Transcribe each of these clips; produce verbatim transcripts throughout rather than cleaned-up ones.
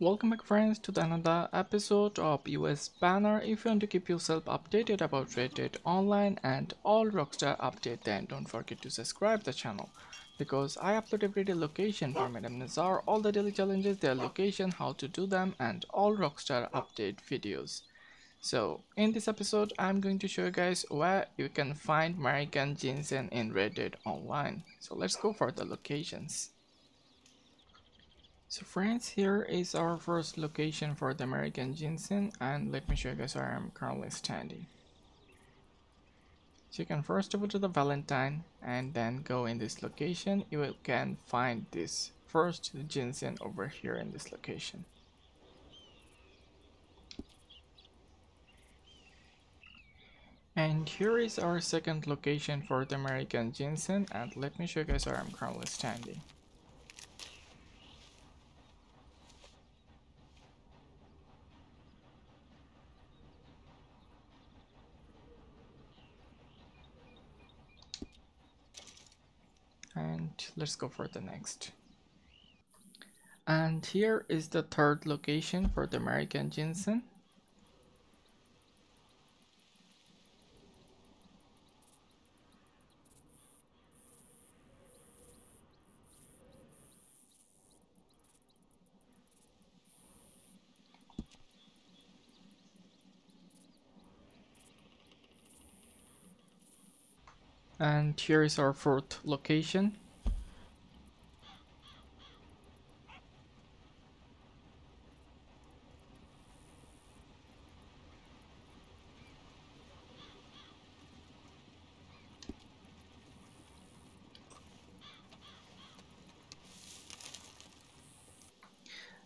Welcome back friends to the another episode of U S Banner. If you want to keep yourself updated about Red Dead Online and all Rockstar update, then don't forget to subscribe the channel, because I upload everyday location for Madame Nazar, all the daily challenges, their location, how to do them, and all Rockstar update videos. So in this episode I'm going to show you guys where you can find American Ginseng in Red Dead Online. So let's go for the locations. So friends, here is our first location for the American Ginseng, and let me show you guys where I'm currently standing. So you can first go to the Valentine and then go in this location. You will can find this first ginseng over here in this location. And here is our second location for the American Ginseng, and let me show you guys where I'm currently standing. And let's go for the next. And here is the third location for the American Ginseng. And here is our fourth location.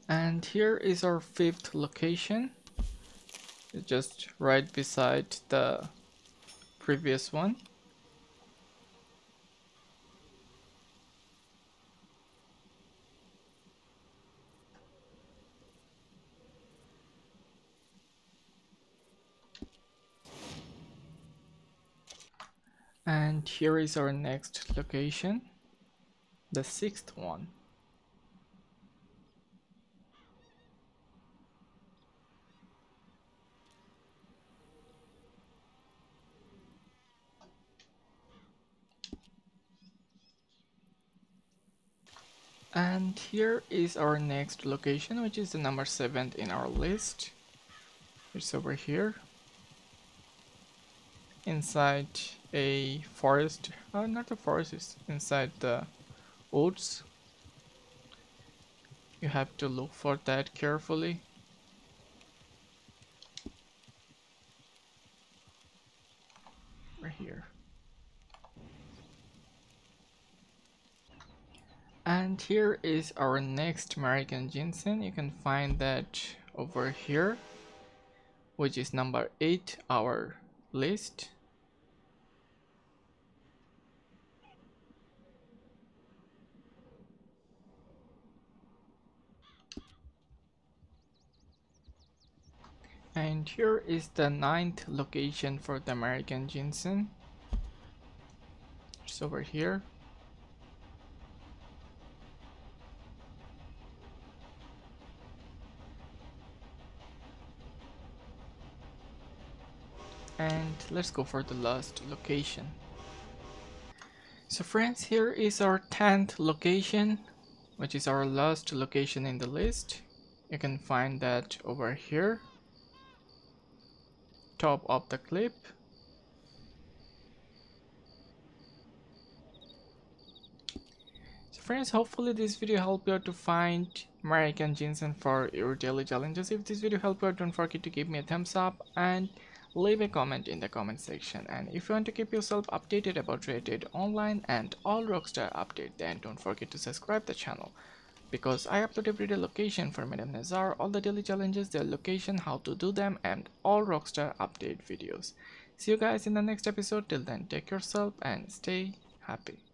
And here is our fifth location. It's just right beside the previous one. And here is our next location, the sixth one. And here is our next location, which is the number seven in our list. It's over here, inside a forest, oh, not a forest, it's inside the woods. You have to look for that carefully. Right here. And here is our next American Ginseng. You can find that over here, which is number eight, our list. And here is the ninth location for the American Ginseng. It's over here. And let's go for the last location. So friends, here is our tenth location, which is our last location in the list. You can find that over here, top of the clip. So friends, hopefully this video helped you out to find American Ginseng for your daily challenges. If this video helped you out, don't forget to give me a thumbs up and leave a comment in the comment section. And if you want to keep yourself updated about Red Dead Online and all Rockstar update, then don't forget to subscribe the channel, because I upload everyday location for Madame Nazar, all the daily challenges, their location, how to do them, and all Rockstar update videos. See you guys in the next episode. Till then, take yourself and stay happy.